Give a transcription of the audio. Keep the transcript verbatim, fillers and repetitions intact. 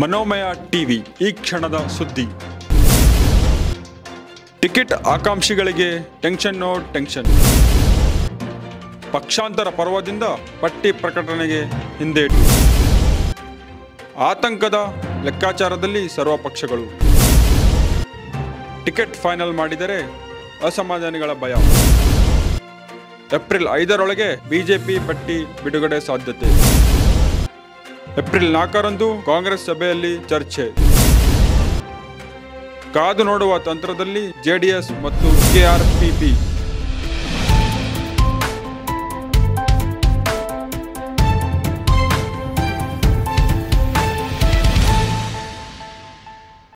ಮನೋಮಯ TV ಈ ಕ್ಷಣದ ಸುದ್ದಿ. ಟಿಕೆಟ್ ಆಕಾಂಕ್ಷಿಗಳಿಗೆ ಟೆನ್ಷನ್ ನೋ ಟೆನ್ಷನ್. ಪಕ್ಷಾಂತರ ಪರ್ವದಿಂದ ಪಟ್ಟಿ ಪ್ರಕಟಣೆಗೆ ಹಿಂದೇಟು. ಆತಂಕದ ಲೆಕ್ಕಾಚಾರದಲ್ಲಿ ಸರ್ವ ಪಕ್ಷಗಳು. ಟಿಕೆಟ್ ಫೈನಲ್ ಮಾಡಿದರೆ ಅಸಮಾಧಾನಿಗಳ ಭಯ. ಏಪ್ರಿಲ್ ಐದರೊಳಗೆ ಬಿಜೆಪಿ ಪಟ್ಟಿ ಬಿಡುಗಡೆ ಸಾಧ್ಯತೆ. ಏಪ್ರಿಲ್ ನಾಲ್ಕರಂದು ಕಾಂಗ್ರೆಸ್ ಸಭೆಯಲ್ಲಿ ಚರ್ಚೆ. ಕಾದು ನೋಡುವ ತಂತ್ರದಲ್ಲಿ ಜೆಡಿಎಸ್ ಮತ್ತು ಕೆ ಆರ್ ಪಿಪಿ.